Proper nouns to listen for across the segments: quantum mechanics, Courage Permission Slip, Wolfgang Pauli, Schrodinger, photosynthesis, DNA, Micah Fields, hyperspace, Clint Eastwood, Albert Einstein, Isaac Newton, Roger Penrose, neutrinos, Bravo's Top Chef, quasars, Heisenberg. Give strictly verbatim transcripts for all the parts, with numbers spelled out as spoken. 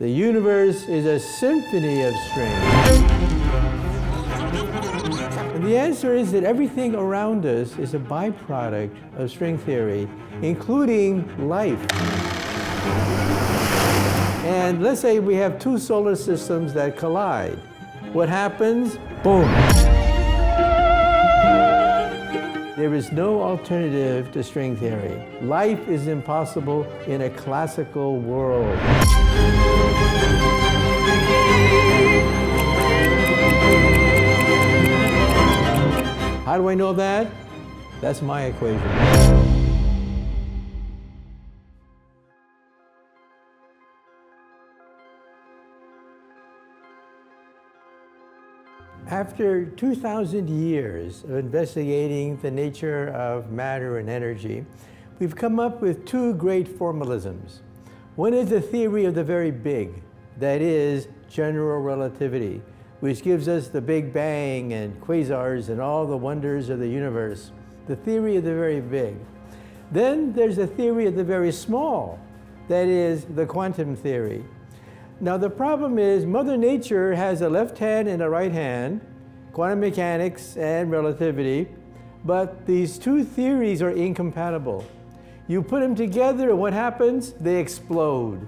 The universe is a symphony of strings. And the answer is that everything around us is a byproduct of string theory, including life. And let's say we have two solar systems that collide. What happens? Boom. There is no alternative to string theory. Life is impossible in a classical world. How do I know that? That's my equation. After two thousand years of investigating the nature of matter and energy, we've come up with two great formalisms. One is the theory of the very big, that is, general relativity, which gives us the Big Bang and quasars and all the wonders of the universe, the theory of the very big. Then there's the theory of the very small, that is, the quantum theory. Now the problem is Mother Nature has a left hand and a right hand, quantum mechanics and relativity, but these two theories are incompatible. You put them together and what happens? They explode.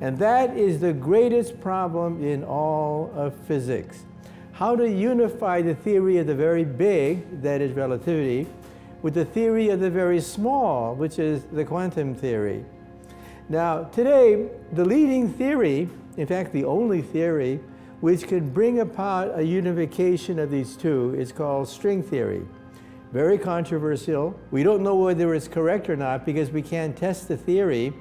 And that is the greatest problem in all of physics. How to unify the theory of the very big, that is relativity, with the theory of the very small, which is the quantum theory. Now, today, the leading theory, in fact, the only theory, which can bring about a unification of these two is called string theory. Very controversial. We don't know whether it's correct or not because we can't test the theory,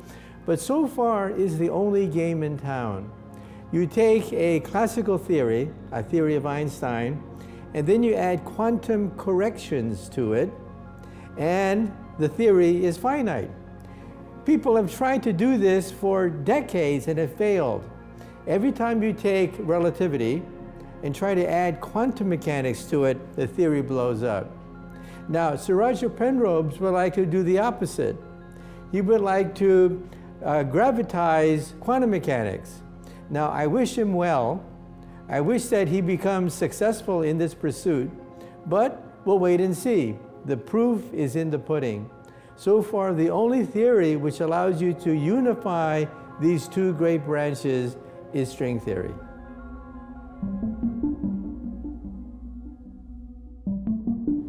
but so far is the only game in town. You take a classical theory, a theory of Einstein, and then you add quantum corrections to it, and the theory is finite. People have tried to do this for decades and have failed. Every time you take relativity and try to add quantum mechanics to it, the theory blows up. Now, Sir Roger Penrose would like to do the opposite. He would like to uh, gravitize quantum mechanics. Now, I wish him well. I wish that he becomes successful in this pursuit, but we'll wait and see. The proof is in the pudding. So far, the only theory which allows you to unify these two great branches is string theory.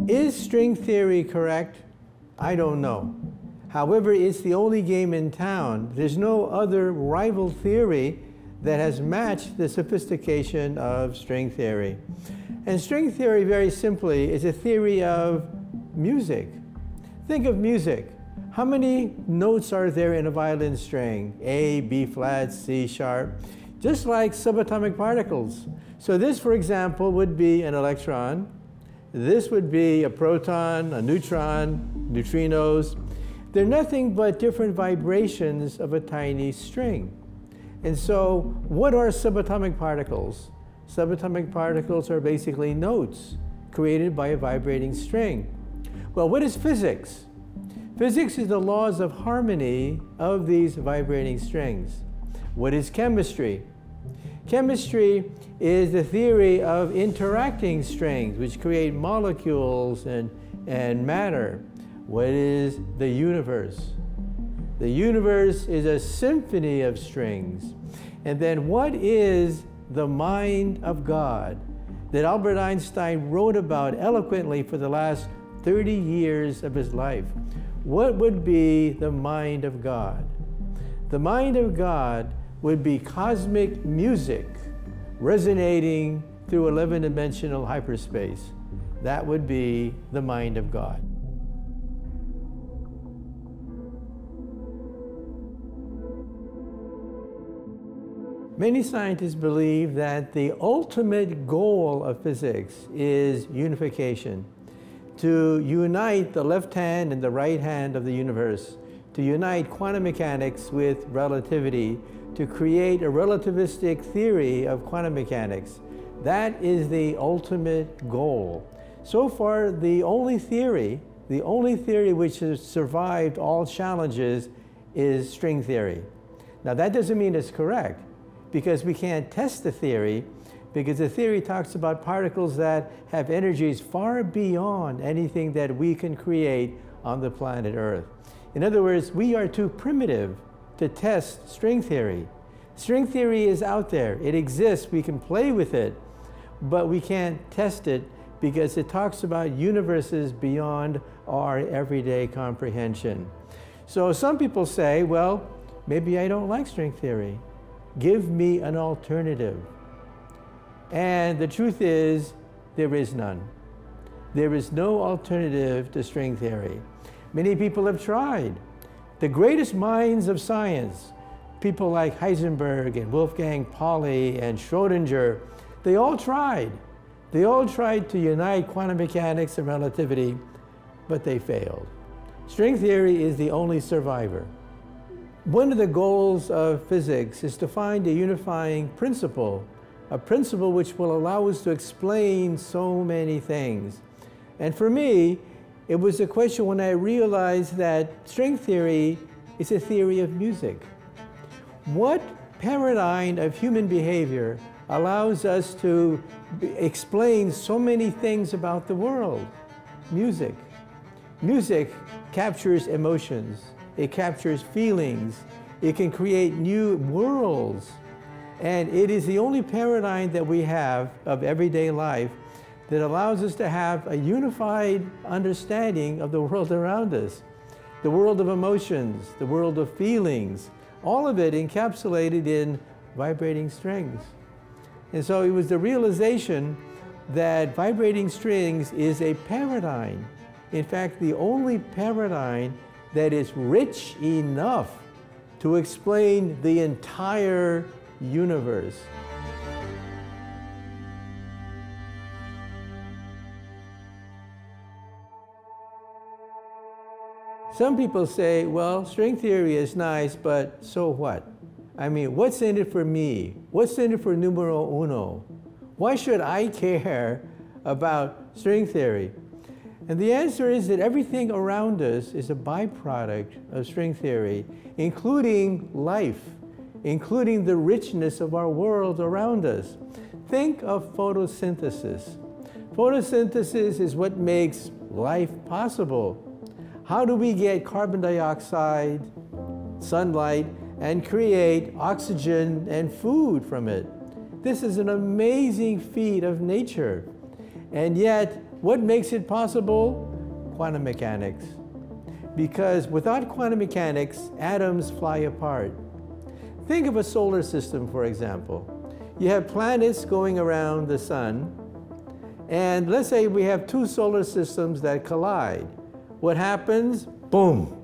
Is string theory correct? I don't know. However, it's the only game in town. There's no other rival theory that has matched the sophistication of string theory. And string theory, very simply, is a theory of music. Think of music. How many notes are there in a violin string? A, B flat, C sharp, just like subatomic particles. So this, for example, would be an electron. This would be a proton, a neutron, neutrinos. They're nothing but different vibrations of a tiny string. And so what are subatomic particles? Subatomic particles are basically notes created by a vibrating string. Well, what is physics? Physics is the laws of harmony of these vibrating strings. What is chemistry? Chemistry is the theory of interacting strings, which create molecules and, and matter. What is the universe? The universe is a symphony of strings. And then what is the mind of God that Albert Einstein wrote about eloquently for the last thirty years of his life? What would be the mind of God? The mind of God would be cosmic music resonating through eleven-dimensional hyperspace. That would be the mind of God. Many scientists believe that the ultimate goal of physics is unification. To unite the left hand and the right hand of the universe, to unite quantum mechanics with relativity, to create a relativistic theory of quantum mechanics. That is the ultimate goal. So far, the only theory, the only theory which has survived all challenges is string theory. Now, that doesn't mean it's correct. because we can't test the theory, because the theory talks about particles that have energies far beyond anything that we can create on the planet Earth. In other words, we are too primitive to test string theory. String theory is out there. It exists. We can play with it, but we can't test it because it talks about universes beyond our everyday comprehension. So some people say, well, maybe I don't like string theory. Give me an alternative. And the truth is, there is none. There is no alternative to string theory. Many people have tried. The greatest minds of science, people like Heisenberg and Wolfgang Pauli and Schrodinger, they all tried. They all tried to unite quantum mechanics and relativity, but they failed. String theory is the only survivor. One of the goals of physics is to find a unifying principle, a principle which will allow us to explain so many things. And for me, it was a question when I realized that string theory is a theory of music. What paradigm of human behavior allows us to explain so many things about the world? Music. Music captures emotions. It captures feelings. It can create new worlds. And it is the only paradigm that we have of everyday life that allows us to have a unified understanding of the world around us. The world of emotions, the world of feelings, all of it encapsulated in vibrating strings. And so it was the realization that vibrating strings is a paradigm. In fact, the only paradigm that is rich enough to explain the entire universe. Some people say, well, string theory is nice, but so what? I mean, what's in it for me? What's in it for numero uno? Why should I care about string theory? And the answer is that everything around us is a byproduct of string theory, including life, including the richness of our world around us. Think of photosynthesis. Photosynthesis is what makes life possible. How do we get carbon dioxide, sunlight, and create oxygen and food from it? This is an amazing feat of nature. And yet, what makes it possible? Quantum mechanics. Because without quantum mechanics, atoms fly apart. Think of a solar system, for example. You have planets going around the sun, and let's say we have two solar systems that collide. What happens? Boom!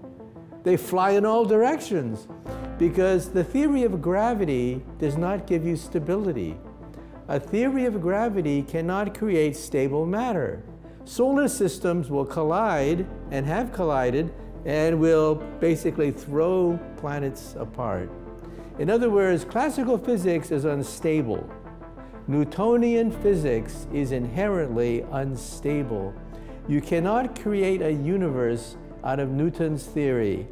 They fly in all directions. Because the theory of gravity does not give you stability. A theory of gravity cannot create stable matter. Solar systems will collide and have collided and will basically throw planets apart. In other words, classical physics is unstable. Newtonian physics is inherently unstable. You cannot create a universe out of Newton's theory.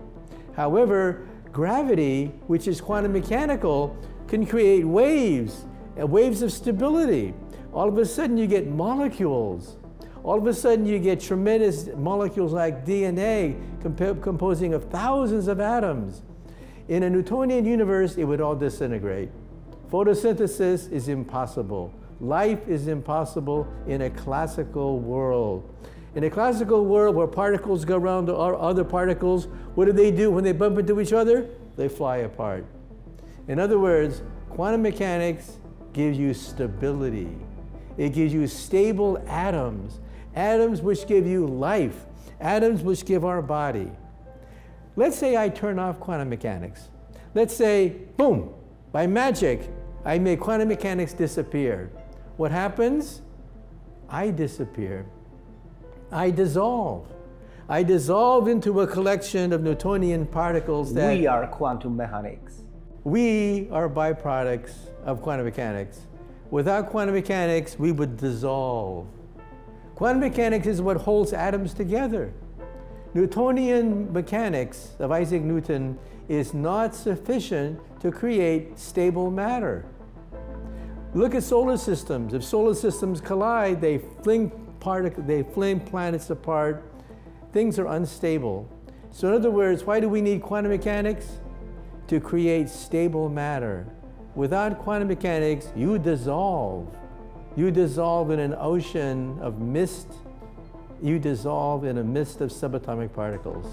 However, gravity, which is quantum mechanical, can create waves, waves of stability. All of a sudden you get molecules. All of a sudden you get tremendous molecules like D N A comp composing of thousands of atoms. In a Newtonian universe, it would all disintegrate. Photosynthesis is impossible. Life is impossible in a classical world. In a classical world where particles go around other particles, what do they do when they bump into each other? They fly apart. In other words, quantum mechanics gives you stability. It gives you stable atoms, atoms which give you life, atoms which give our body. Let's say I turn off quantum mechanics. Let's say, boom, by magic, I make quantum mechanics disappear. What happens? I disappear. I dissolve. I dissolve into a collection of Newtonian particles that... We are quantum mechanics. We are byproducts of quantum mechanics. Without quantum mechanics, we would dissolve. Quantum mechanics is what holds atoms together. Newtonian mechanics of Isaac Newton is not sufficient to create stable matter. Look at solar systems. If solar systems collide, they fling partic- they fling planets apart. Things are unstable. So in other words, why do we need quantum mechanics? To create stable matter. Without quantum mechanics, you dissolve. You dissolve in an ocean of mist. You dissolve in a mist of subatomic particles.